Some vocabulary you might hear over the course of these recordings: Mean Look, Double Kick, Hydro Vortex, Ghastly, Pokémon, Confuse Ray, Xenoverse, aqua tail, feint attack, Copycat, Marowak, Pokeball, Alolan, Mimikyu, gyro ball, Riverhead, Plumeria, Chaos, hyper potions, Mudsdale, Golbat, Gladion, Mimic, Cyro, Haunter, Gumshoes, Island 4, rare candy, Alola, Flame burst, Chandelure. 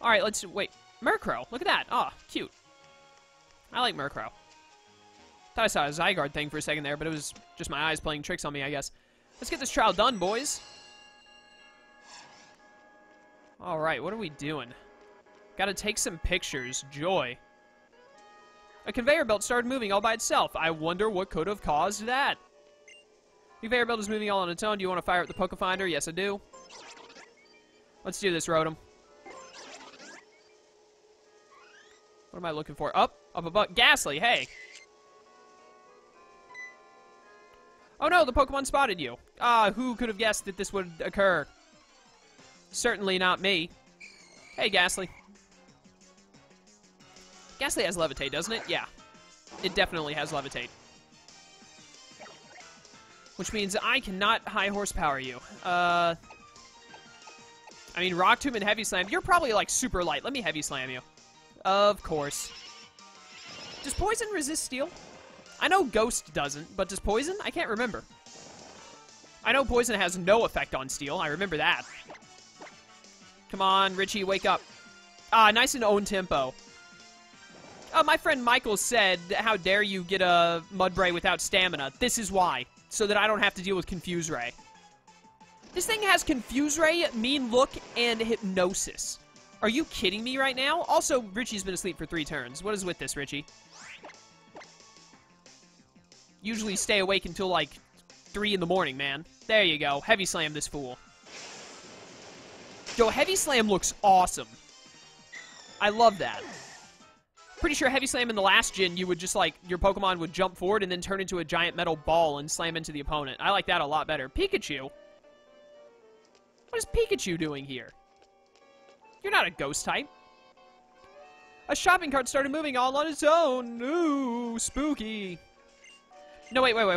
Alright, let's... wait. Murkrow! Look at that! Aw, oh, cute. I like Murkrow. Thought I saw a Zygarde thing for a second there, but it was just my eyes playing tricks on me, I guess. Let's get this trial done, boys. Alright, what are we doing? Gotta take some pictures. Joy. A conveyor belt started moving all by itself. I wonder what could have caused that. The conveyor belt is moving all on its own. Do you want to fire up the PokeFinder? Yes, I do. Let's do this, Rotom. What am I looking for? Up, up above. Ghastly, hey! Oh no, the Pokemon spotted you. Ah, who could have guessed that this would occur? Certainly not me. Hey, Ghastly. Ghastly has Levitate, doesn't it? Yeah. It definitely has Levitate. Which means I cannot high horsepower you. I mean, Rock Tomb and Heavy Slam. You're probably, like, super light. Let me Heavy Slam you. Of course. Does Poison resist Steel? I know Ghost doesn't, but does Poison? I can't remember. I know Poison has no effect on Steel. I remember that. Come on, Richie, wake up. Ah, nice and own tempo. My friend Michael said, how dare you get a Mudbray without stamina. This is why. So that I don't have to deal with Confuse Ray. This thing has Confuse Ray, Mean Look, and Hypnosis. Are you kidding me right now? Also, Richie's been asleep for 3 turns. What is with this, Richie? Usually stay awake until, like, 3 in the morning, man. There you go. Heavy Slam this fool. Yo, Heavy Slam looks awesome. I love that. Pretty sure Heavy Slam in the last gen, you would just, like, your Pokemon would jump forward and then turn into a giant metal ball and slam into the opponent. I like that a lot better. Pikachu? What is Pikachu doing here? You're not a ghost type. A shopping cart started moving all on its own. Ooh, spooky. No, wait. Let's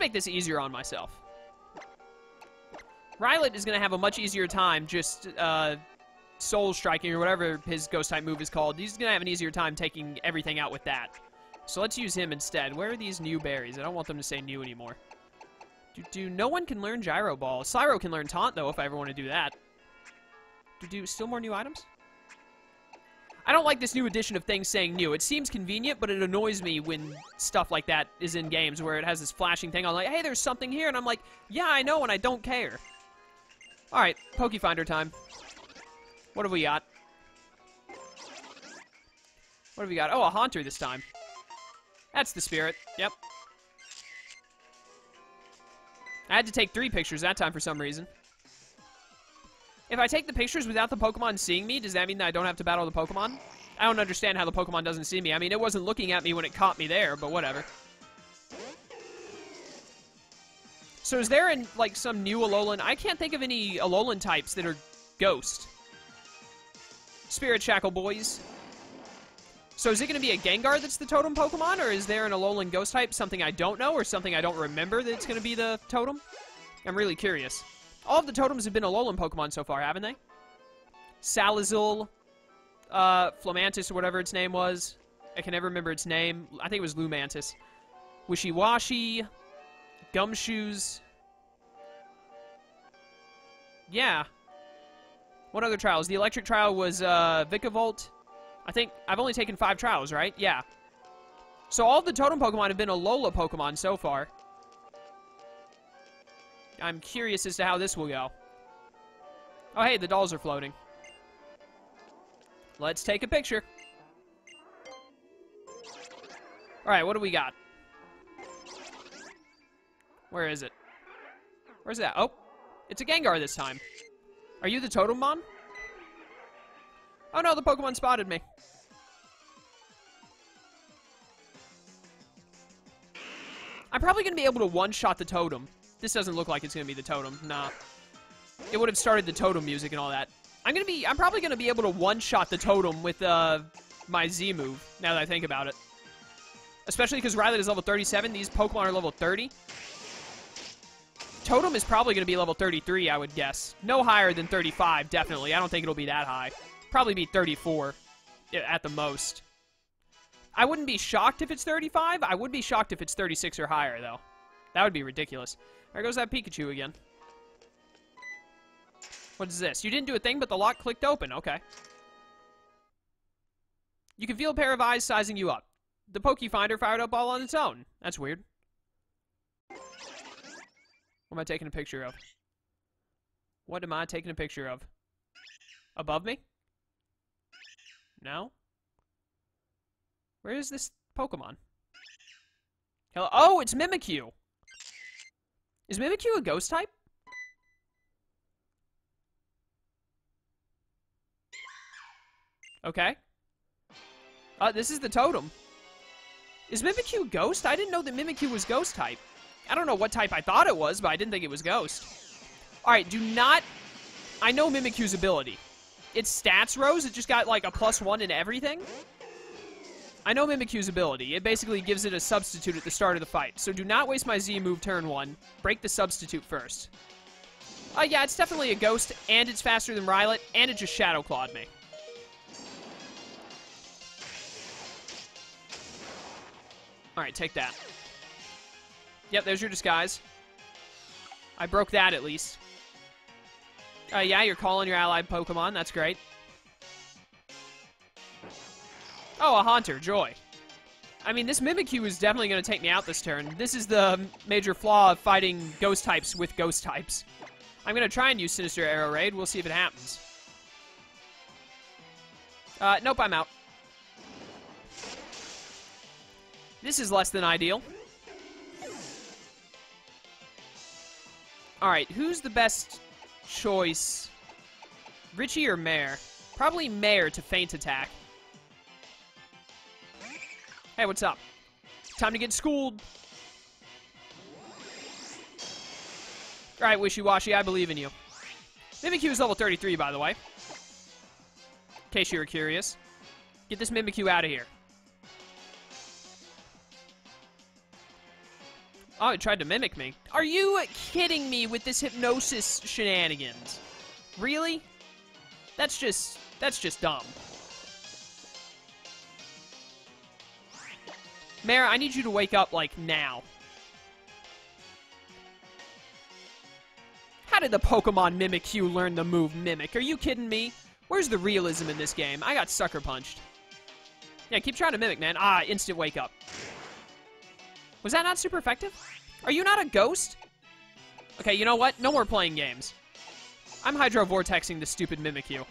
make this easier on myself. Ryllet is going to have a much easier time just, Soul Striking, or whatever his ghost-type move is called. He's going to have an easier time taking everything out with that. So let's use him instead. Where are these new berries? I don't want them to say new anymore. No one can learn Gyro Ball. Cyro can learn Taunt, though, if I ever want to do that. Still more new items? I don't like this new edition of things saying new. It seems convenient, but it annoys me when stuff like that is in games, where it has this flashing thing. I'm like, hey, there's something here, and I'm like, yeah, I know, and I don't care. Alright, PokeFinder time. What have we got? What have we got? Oh, a Haunter this time. That's the spirit. Yep. I had to take 3 pictures that time for some reason. If I take the pictures without the Pokemon seeing me, does that mean that I don't have to battle the Pokemon? I don't understand how the Pokemon doesn't see me. I mean, it wasn't looking at me when it caught me there, but whatever. So is there, like, some new Alolan? I can't think of any Alolan types that are ghost. Spirit Shackle, boys. So is it going to be a Gengar that's the totem Pokemon, or is there an Alolan ghost type, something I don't know, or something I don't remember that's going to be the totem? I'm really curious. All of the totems have been Alolan Pokemon so far, haven't they? Salazzle, Flamantis, or whatever its name was. I can never remember its name. I think it was Lumantis. Wishy-washy, Gumshoes. Yeah. What other trials? The electric trial was Vikavolt. I think I've only taken 5 trials, right? Yeah. So all the totem Pokemon have been Alola Pokemon so far. I'm curious as to how this will go. Oh, hey, the dolls are floating. Let's take a picture. All right, what do we got? Where is it? Where's that? Oh, it's a Gengar this time. Are you the Totemon? Oh no, the Pokemon spotted me. I'm probably going to be able to one-shot the Totem. This doesn't look like it's going to be the Totem. Nah. It would have started the Totem music and all that. I'm probably going to be able to one-shot the Totem with my Z move, now that I think about it. Especially because Ryllet is level 37. These Pokemon are level 30. Totem is probably going to be level 33, I would guess. No higher than 35, definitely. I don't think it'll be that high. Probably be 34 at the most. I wouldn't be shocked if it's 35. I would be shocked if it's 36 or higher, though. That would be ridiculous. There goes that Pikachu again. What is this? You didn't do a thing, but the lock clicked open. Okay. You can feel a pair of eyes sizing you up. The PokeFinder fired up all on its own. That's weird. What am I taking a picture of? What am I taking a picture of? Above me? No? Where is this Pokemon? Hello? Oh, it's Mimikyu! Is Mimikyu a ghost type? Okay. This is the totem. Is Mimikyu ghost? I didn't know that Mimikyu was ghost type. I don't know what type I thought it was, but I didn't think it was ghost. Alright, do not... I know Mimikyu's ability. Its stats rose, it just got like a +1 in everything. I know Mimikyu's ability. It basically gives it a substitute at the start of the fight. So do not waste my Z move turn 1. Break the substitute first. Yeah, it's definitely a ghost, and it's faster than Ryllet, and it just Shadow Clawed me. Alright, take that. Yep, there's your disguise. I broke that, at least. Yeah, you're calling your allied Pokemon. That's great. Oh, a Haunter. Joy. I mean, this Mimikyu is definitely going to take me out this turn. This is the major flaw of fighting ghost types with ghost types. I'm going to try and use Sinister Arrow Raid. We'll see if it happens. Nope, I'm out. This is less than ideal. Alright, who's the best choice? Richie or Mare? Probably Mare to feint attack. Hey, what's up? Time to get schooled. Alright, wishy-washy, I believe in you. Mimikyu is level 33, by the way. In case you were curious. Get this Mimikyu out of here. Oh, it tried to mimic me. Are you kidding me with this hypnosis shenanigans? Really? That's just dumb. Mare, I need you to wake up, like, now. How did the Pokemon Mimikyu learn the move Mimic? Are you kidding me? Where's the realism in this game? I got sucker punched. Yeah, keep trying to mimic, man. Ah, instant wake up. Was that not super effective? Are you not a ghost? Okay, you know what? No more playing games. I'm Hydro Vortexing the stupid Mimikyu.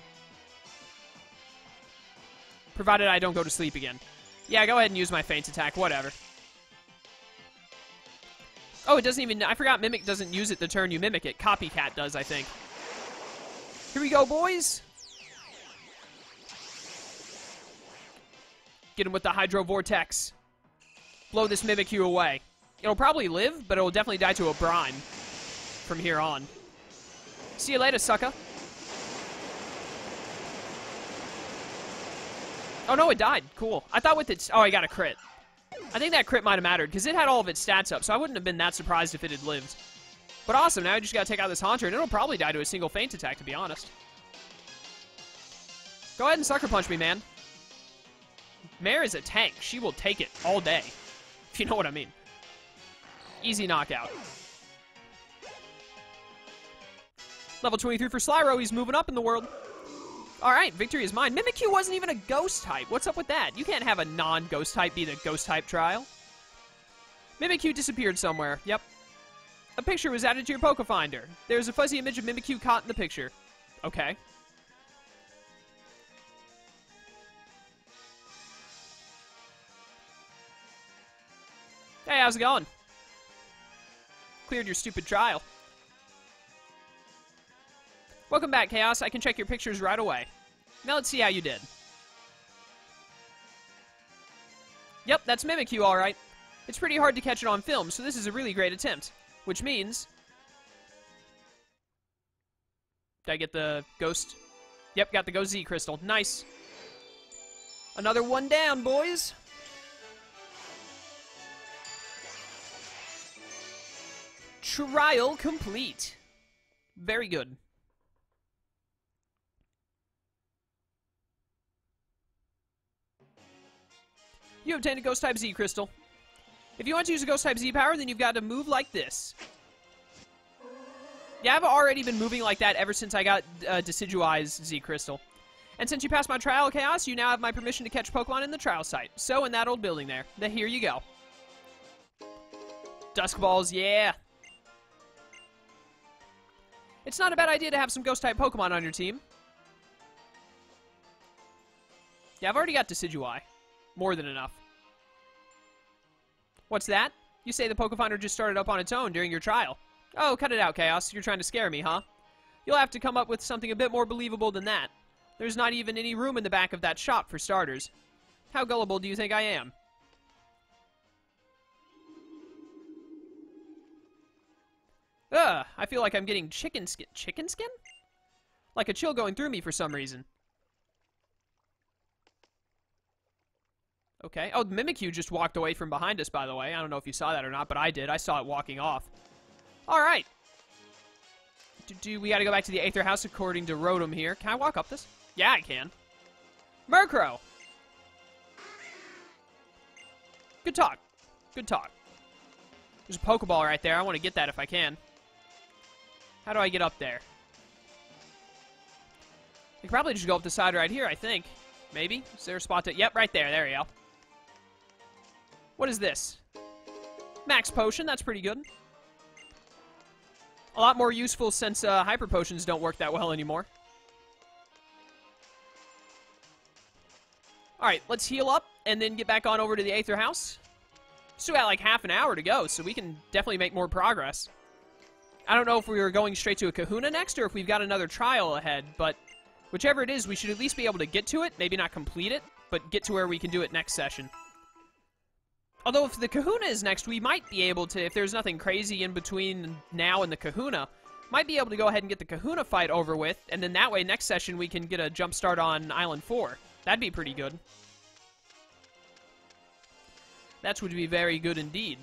Provided I don't go to sleep again. Yeah, go ahead and use my feint attack. Whatever. Oh, it doesn't even... I forgot Mimic doesn't use it the turn you mimic it. Copycat does, I think. Here we go, boys! Get him with the Hydro Vortex. Blow this Mimikyu away. It'll probably live, but it'll definitely die to a brine from here on. See you later, sucker. Oh, no, it died. Cool. I thought with its... Oh, I got a crit. I think that crit might have mattered, because it had all of its stats up, so I wouldn't have been that surprised if it had lived. But awesome, now I just gotta take out this Haunter, and it'll probably die to a single feint attack, to be honest. Go ahead and sucker punch me, man. Mare is a tank. She will take it all day. If you know what I mean. Easy knockout. Level 23 for Cyro. He's moving up in the world. Alright, victory is mine. Mimikyu wasn't even a ghost type. What's up with that? You can't have a non-ghost type be the ghost type trial. Mimikyu disappeared somewhere. Yep. A picture was added to your PokeFinder. There's a fuzzy image of Mimikyu caught in the picture. Okay. Hey, how's it going? Cleared your stupid trial. Welcome back, Chaos. I can check your pictures right away. Now let's see how you did. Yep, that's Mimikyu, alright. It's pretty hard to catch it on film, so this is a really great attempt. Which means... Did I get the ghost? Yep, got the Go Z crystal. Nice. Another one down, boys. Trial complete. Very good. You obtained a Ghost Type Z crystal. If you want to use a Ghost Type Z power, then you've got to move like this. Yeah, I've already been moving like that ever since I got Decidueye's Z-Crystal. And since you passed my trial, Chaos, you now have my permission to catch Pokemon in the trial site. So in that old building there. Now, here you go. Dusk Balls, yeah! It's not a bad idea to have some Ghost-type Pokemon on your team. Yeah, I've already got Decidueye. More than enough. What's that? You say the PokeFinder just started up on its own during your trial. Oh, cut it out, Chaos. You're trying to scare me, huh? You'll have to come up with something a bit more believable than that. There's not even any room in the back of that shop, for starters. How gullible do you think I am? Ugh, I feel like I'm getting chicken skin. Chicken skin? Like a chill going through me for some reason. Okay. Oh, Mimikyu just walked away from behind us, by the way. I don't know if you saw that or not, but I did. I saw it walking off. Alright. We gotta go back to the Aether House according to Rotom here. Can I walk up this? Yeah, I can. Murkrow! Good talk. Good talk. There's a Pokeball right there. I want to get that if I can. How do I get up there? I could probably just go up the side right here, I think. Maybe? Is there a spot to... Yep, right there. There we go. What is this? Max Potion. That's pretty good. A lot more useful since Hyper Potions don't work that well anymore. Alright, let's heal up and then get back on over to the Aether House. Still got like half an hour to go, so we can definitely make more progress. I don't know if we were going straight to a Kahuna next or if we've got another trial ahead, but whichever it is, we should at least be able to get to it. Maybe not complete it, but get to where we can do it next session. Although if the Kahuna is next, we might be able to, if there's nothing crazy in between now and the Kahuna, might be able to go ahead and get the Kahuna fight over with, and then that way next session we can get a jump start on Island 4. That'd be pretty good. That would be very good indeed.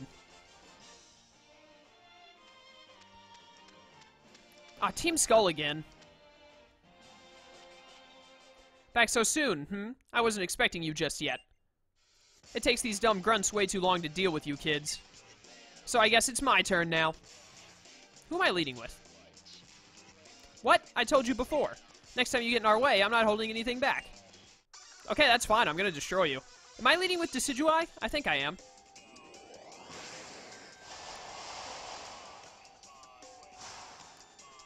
Ah, Team Skull again. Back so soon, hmm? I wasn't expecting you just yet. It takes these dumb grunts way too long to deal with you kids. So I guess it's my turn now. Who am I leading with? What? I told you before. Next time you get in our way, I'm not holding anything back. Okay, that's fine. I'm gonna destroy you. Am I leading with Decidueye? I think I am.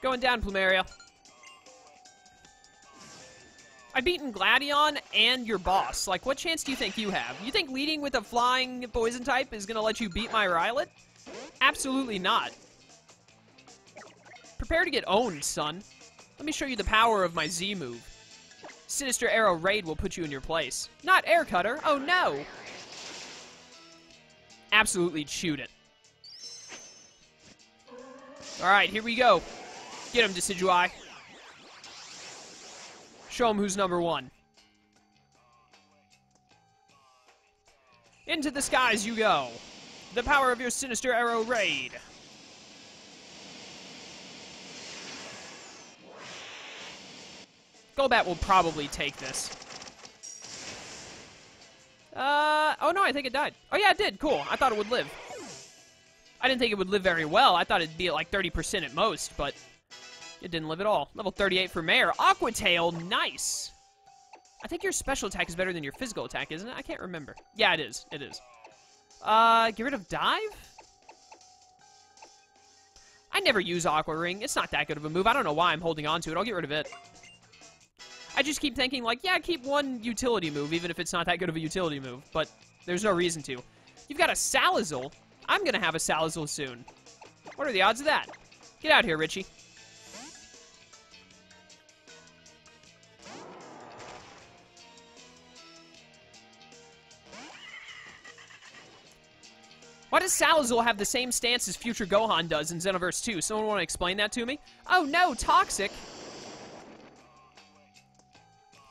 Going down, Plumeria. I've beaten Gladion and your boss. Like, what chance do you think you have? You think leading with a flying poison type is going to let you beat my Ryllet? Absolutely not. Prepare to get owned, son. Let me show you the power of my Z move. Sinister Arrow Raid will put you in your place. Not Air Cutter. Oh, no. Absolutely chewed it. All right, here we go. Get him, Decidueye. Show him who's number one. Into the skies you go. The power of your Sinister Arrow Raid. Golbat will probably take this. Oh no, I think it died. Oh yeah, it did. Cool. I thought it would live. I didn't think it would live very well. I thought it'd be at like 30% at most, but... it didn't live at all. Level 38 for Mare. Aqua Tail, nice! I think your special attack is better than your physical attack, isn't it? I can't remember. Yeah, it is. It is. Get rid of Dive? I never use Aqua Ring. It's not that good of a move. I don't know why I'm holding on to it. I'll get rid of it. I just keep thinking, like, yeah, keep one utility move, even if it's not that good of a utility move. But there's no reason to. You've got a Salazzle. I'm going to have a Salazzle soon. What are the odds of that? Get out here, Richie. Why does Salazzle have the same stance as Future Gohan does in Xenoverse 2? Someone want to explain that to me? Oh no, toxic!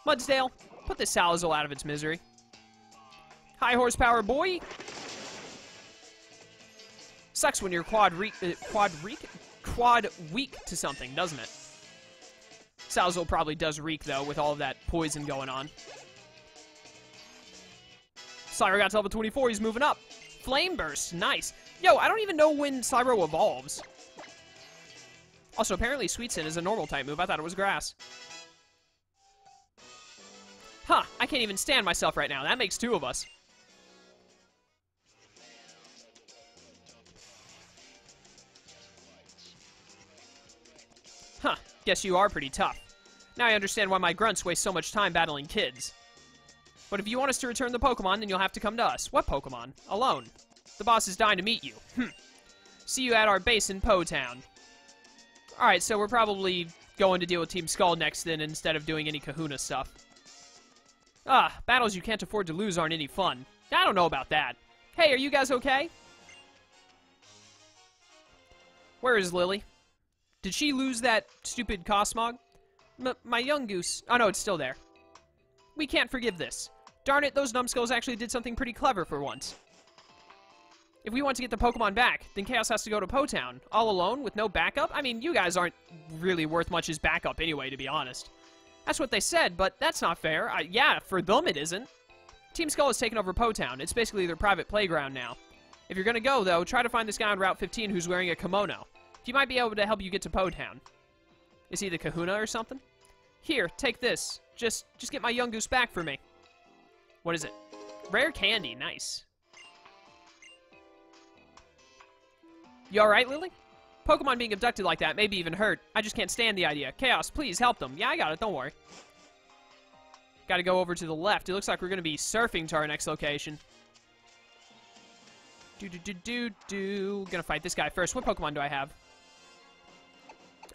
Mudsdale, put this Salazzle out of its misery. High horsepower, boy! Sucks when you're quad weak to something, doesn't it? Salazzle probably does reek, though, with all of that poison going on. Cyro got to level 24, he's moving up. Flame Burst, nice. Yo, I don't even know when Cyro evolves. Also, apparently Sweetsin is a normal type move. I thought it was grass. Huh, I can't even stand myself right now. That makes two of us. Huh, guess you are pretty tough. Now I understand why my grunts waste so much time battling kids. But if you want us to return the Pokemon, then you'll have to come to us. What Pokemon? Alone. The boss is dying to meet you. See you at our base in Po Town. Alright, so we're probably going to deal with Team Skull next then instead of doing any kahuna stuff. Ah, battles you can't afford to lose aren't any fun. I don't know about that. Hey, are you guys okay? Where is Lily? Did she lose that stupid Cosmog? My young goose. Oh no, it's still there. We can't forgive this. Darn it, those numbskulls actually did something pretty clever for once. If we want to get the Pokemon back, then Chaos has to go to Po Town. All alone, with no backup? I mean, you guys aren't really worth much as backup anyway, to be honest. That's what they said, but that's not fair. Yeah, for them it isn't. Team Skull has taken over Po Town. It's basically their private playground now. If you're gonna go, though, try to find this guy on Route 15 who's wearing a kimono. He might be able to help you get to Po Town. Is he the kahuna or something? Here, take this. Just get my young goose back for me. What is it? Rare candy, nice. You alright, Lily? Pokemon being abducted like that maybe even hurt. I just can't stand the idea. Chaos, please help them. Yeah, I got it, don't worry. Gotta go over to the left. It looks like we're gonna be surfing to our next location. Gonna fight this guy first. What Pokemon do I have?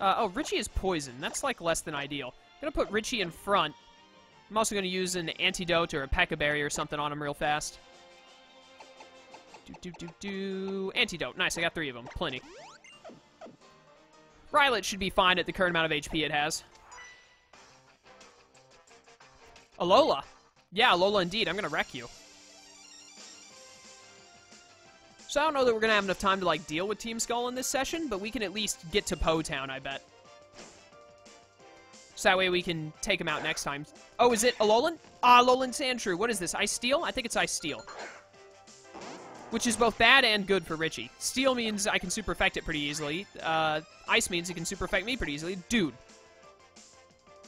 Oh, Richie is poison. That's like less than ideal. I'm gonna put Richie in front. I'm also gonna use an Antidote or a Pekka Berry or something on him real fast. Antidote. Nice, I got three of them. Plenty. Ryllet should be fine at the current amount of HP it has. Alola. Yeah, Alola indeed. I'm gonna wreck you. So I don't know that we're going to have enough time to, like, deal with Team Skull in this session, but we can at least get to Po Town, I bet. So that way we can take him out next time. Oh, is it Alolan? Ah, Alolan Sandshrew. What is this? Ice Steel? I think it's Ice Steel. Which is both bad and good for Richie. Steel means I can super effect it pretty easily. Ice means it can super effect me pretty easily. Dude.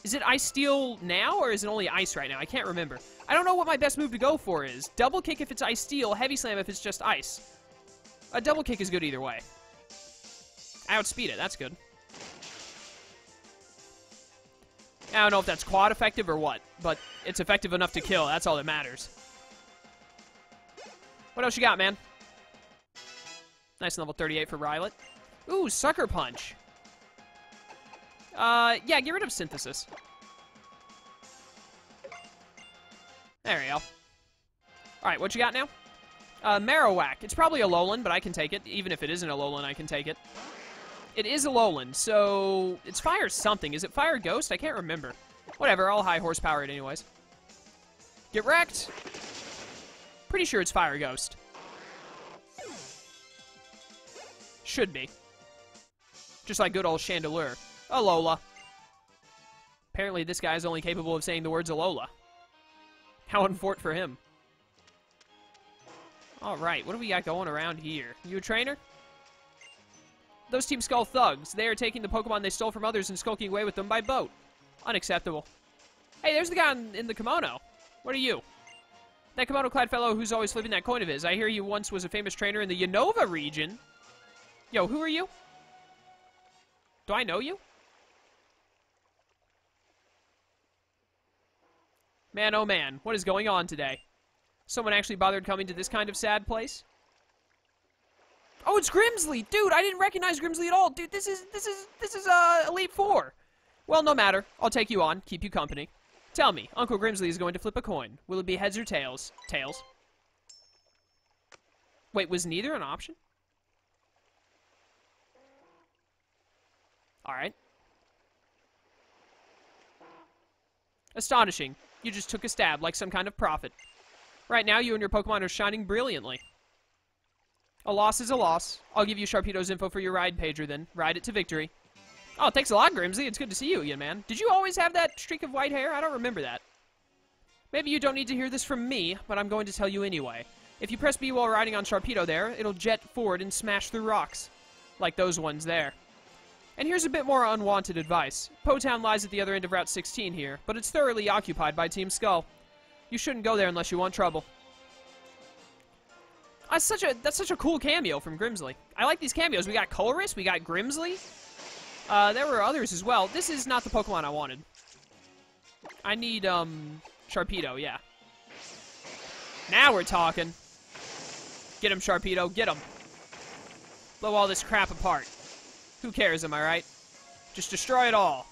Is it Ice Steel now, or is it only Ice right now? I can't remember. I don't know what my best move to go for is. Double Kick if it's Ice Steel, Heavy Slam if it's just Ice. A double kick is good either way. I outspeed it. That's good. I don't know if that's quad effective or what, but it's effective enough to kill. That's all that matters. What else you got, man? Nice level 38 for Ryllet. Ooh, Sucker Punch. Yeah, get rid of Synthesis. There we go. All right, what you got now? Marowak. It's probably Alolan, but I can take it. Even if it isn't Alolan, I can take it. It is Alolan, so it's Fire something. Is it Fire Ghost? I can't remember. Whatever, I'll High Horsepower it anyways. Get wrecked. Pretty sure it's Fire Ghost. Should be. Just like good old Chandelure. Alola. Apparently this guy is only capable of saying the words Alola. How unfortunate for him. Alright, what do we got going around here? You a trainer? Those Team Skull thugs. They are taking the Pokemon they stole from others and skulking away with them by boat. Unacceptable. Hey, there's the guy in the kimono. What are you? That kimono-clad fellow who's always flipping that coin of his. I hear you once was a famous trainer in the Unova region. Yo, who are you? Do I know you? Man, oh man, what is going on today? Someone actually bothered coming to this kind of sad place? Oh, it's Grimsley! Dude, I didn't recognize Grimsley at all! Dude, this is Elite Four! Well, no matter. I'll take you on, keep you company. Tell me, Uncle Grimsley is going to flip a coin. Will it be heads or tails? Tails. Wait, was neither an option? Alright. Astonishing. You just took a stab, like some kind of prophet. Right now, you and your Pokemon are shining brilliantly. A loss is a loss. I'll give you Sharpedo's info for your ride pager, then. Ride it to victory. Oh, thanks a lot, Grimsley. It's good to see you again, man. Did you always have that streak of white hair? I don't remember that. Maybe you don't need to hear this from me, but I'm going to tell you anyway. If you press B while riding on Sharpedo there, it'll jet forward and smash through rocks. Like those ones there. And here's a bit more unwanted advice. Po Town lies at the other end of Route 16 here, but it's thoroughly occupied by Team Skull. You shouldn't go there unless you want trouble. That's such a cool cameo from Grimsley. I like these cameos. We got Colorist, we got Grimsley. There were others as well. This is not the Pokemon I wanted. I need, Sharpedo, yeah. Now we're talking. Get him, Sharpedo, get him. Blow all this crap apart. Who cares, am I right? Just destroy it all.